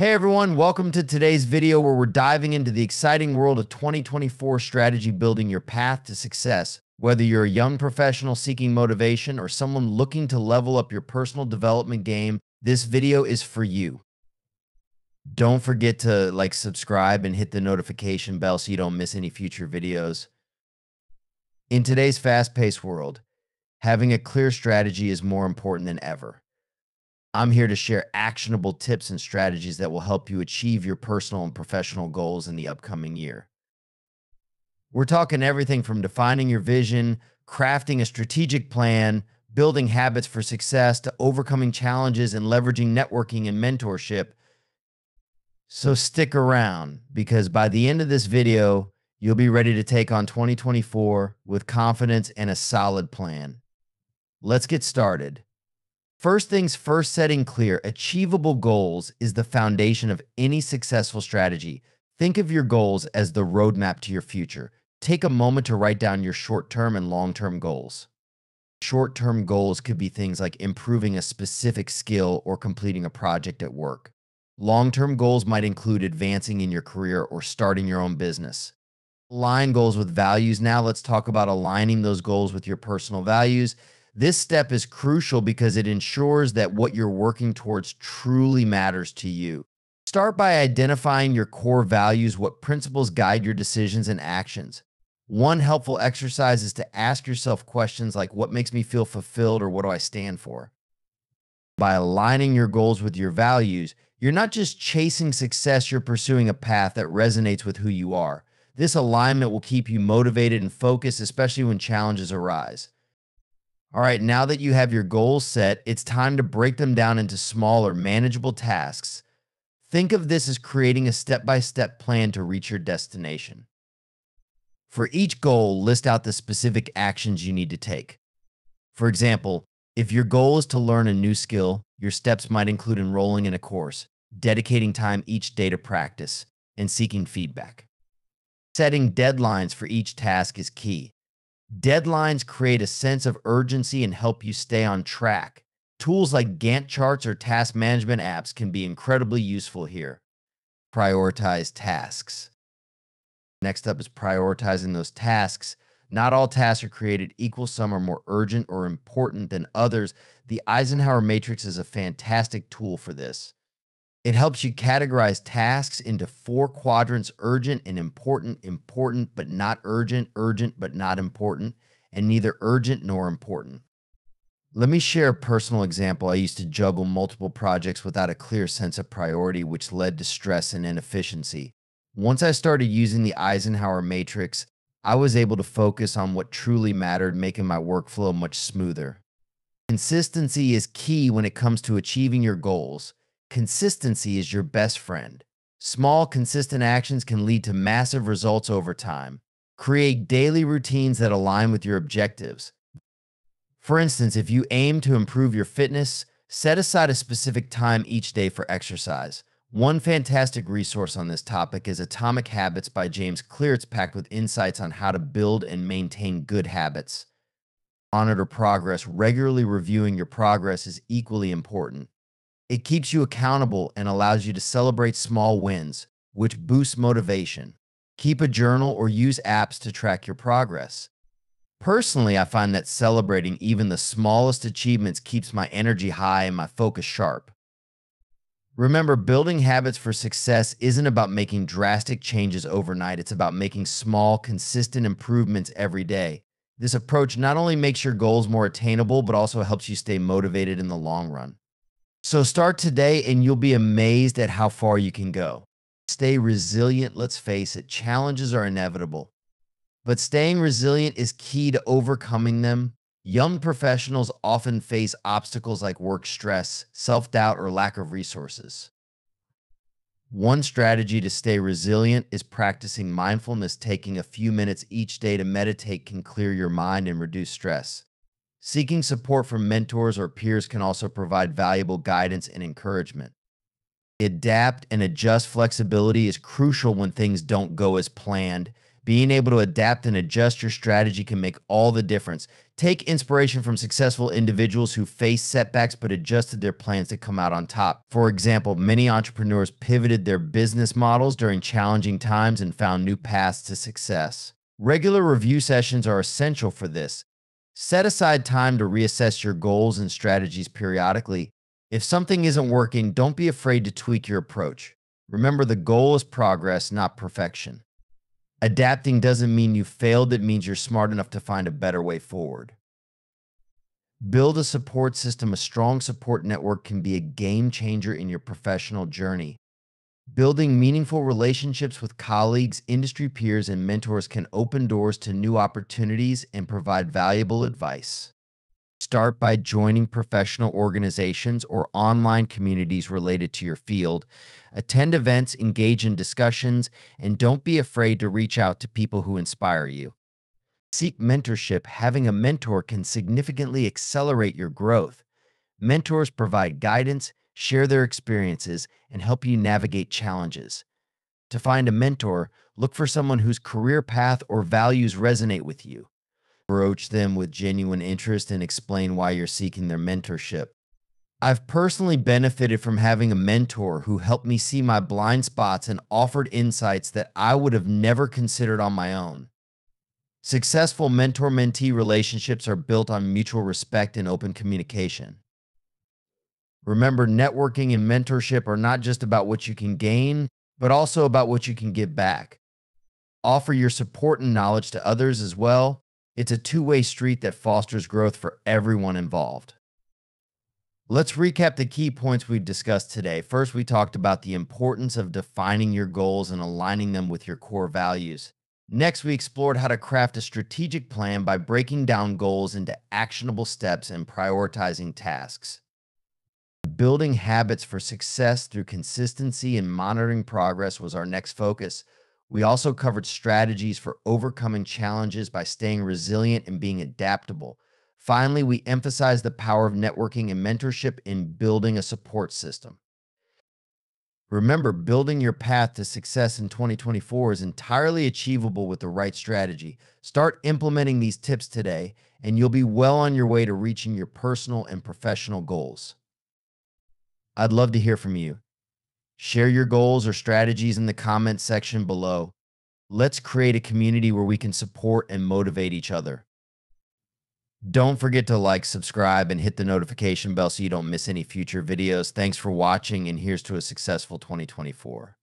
Hey everyone, welcome to today's video where we're diving into the exciting world of 2024 strategy building your path to success. Whether you're a young professional seeking motivation or someone looking to level up your personal development game, this video is for you. Don't forget to like, subscribe, and hit the notification bell so you don't miss any future videos. In today's fast-paced world, having a clear strategy is more important than ever. I'm here to share actionable tips and strategies that will help you achieve your personal and professional goals in the upcoming year. We're talking everything from defining your vision, crafting a strategic plan, building habits for success, to overcoming challenges and leveraging networking and mentorship. So stick around, because by the end of this video, you'll be ready to take on 2024 with confidence and a solid plan. Let's get started. First things first, setting clear, achievable goals is the foundation of any successful strategy. Think of your goals as the roadmap to your future. Take a moment to write down your short-term and long-term goals. Short-term goals could be things like improving a specific skill or completing a project at work. Long-term goals might include advancing in your career or starting your own business. Align goals with values. Now let's talk about aligning those goals with your personal values. This step is crucial because it ensures that what you're working towards truly matters to you. Start by identifying your core values, what principles guide your decisions and actions. One helpful exercise is to ask yourself questions like, what makes me feel fulfilled, or what do I stand for? By aligning your goals with your values, you're not just chasing success, you're pursuing a path that resonates with who you are. This alignment will keep you motivated and focused, especially when challenges arise. All right, now that you have your goals set, it's time to break them down into smaller, manageable tasks. Think of this as creating a step-by-step plan to reach your destination. For each goal, list out the specific actions you need to take. For example, if your goal is to learn a new skill, your steps might include enrolling in a course, dedicating time each day to practice, and seeking feedback. Setting deadlines for each task is key. Deadlines create a sense of urgency and help you stay on track. Tools like Gantt charts or task management apps can be incredibly useful here. Prioritize tasks. Next up is prioritizing those tasks. Not all tasks are created equal. Some are more urgent or important than others. The Eisenhower Matrix is a fantastic tool for this. It helps you categorize tasks into four quadrants: urgent and important, important but not urgent, urgent but not important, and neither urgent nor important. Let me share a personal example. I used to juggle multiple projects without a clear sense of priority, which led to stress and inefficiency. Once I started using the Eisenhower Matrix, I was able to focus on what truly mattered, making my workflow much smoother. Consistency is key when it comes to achieving your goals. Consistency is your best friend. Small, consistent actions can lead to massive results over time. Create daily routines that align with your objectives. For instance, if you aim to improve your fitness, set aside a specific time each day for exercise. One fantastic resource on this topic is Atomic Habits by James Clear. It's packed with insights on how to build and maintain good habits. Monitor progress. Regularly reviewing your progress is equally important. It keeps you accountable and allows you to celebrate small wins, which boosts motivation. Keep a journal or use apps to track your progress. Personally, I find that celebrating even the smallest achievements keeps my energy high and my focus sharp. Remember, building habits for success isn't about making drastic changes overnight. It's about making small, consistent improvements every day. This approach not only makes your goals more attainable, but also helps you stay motivated in the long run. So start today and you'll be amazed at how far you can go. Stay resilient. Let's face it, challenges are inevitable, but staying resilient is key to overcoming them. Young professionals often face obstacles like work stress, self-doubt, or lack of resources. One strategy to stay resilient is practicing mindfulness. Taking a few minutes each day to meditate can clear your mind and reduce stress. Seeking support from mentors or peers can also provide valuable guidance and encouragement. Adapt and adjust. Flexibility is crucial when things don't go as planned. Being able to adapt and adjust your strategy can make all the difference. Take inspiration from successful individuals who faced setbacks but adjusted their plans to come out on top. For example, many entrepreneurs pivoted their business models during challenging times and found new paths to success. Regular review sessions are essential for this. Set aside time to reassess your goals and strategies periodically. If something isn't working, don't be afraid to tweak your approach. Remember, the goal is progress, not perfection. Adapting doesn't mean you failed. It means you're smart enough to find a better way forward. Build a support system. A strong support network can be a game changer in your professional journey. Building meaningful relationships with colleagues, industry peers, and mentors can open doors to new opportunities and provide valuable advice. Start by joining professional organizations or online communities related to your field. Attend events, engage in discussions, and don't be afraid to reach out to people who inspire you. Seek mentorship. Having a mentor can significantly accelerate your growth. Mentors provide guidance, share their experiences, and help you navigate challenges. To find a mentor, look for someone whose career path or values resonate with you. Approach them with genuine interest and explain why you're seeking their mentorship. I've personally benefited from having a mentor who helped me see my blind spots and offered insights that I would have never considered on my own. Successful mentor-mentee relationships are built on mutual respect and open communication. Remember, networking and mentorship are not just about what you can gain, but also about what you can give back. Offer your support and knowledge to others as well. It's a two-way street that fosters growth for everyone involved. Let's recap the key points we've discussed today. First, we talked about the importance of defining your goals and aligning them with your core values. Next, we explored how to craft a strategic plan by breaking down goals into actionable steps and prioritizing tasks. Building habits for success through consistency and monitoring progress was our next focus. We also covered strategies for overcoming challenges by staying resilient and being adaptable. Finally, we emphasized the power of networking and mentorship in building a support system. Remember, building your path to success in 2024 is entirely achievable with the right strategy. Start implementing these tips today, and you'll be well on your way to reaching your personal and professional goals. I'd love to hear from you. Share your goals or strategies in the comments section below. Let's create a community where we can support and motivate each other. Don't forget to like, subscribe, and hit the notification bell so you don't miss any future videos. Thanks for watching, and here's to a successful 2024.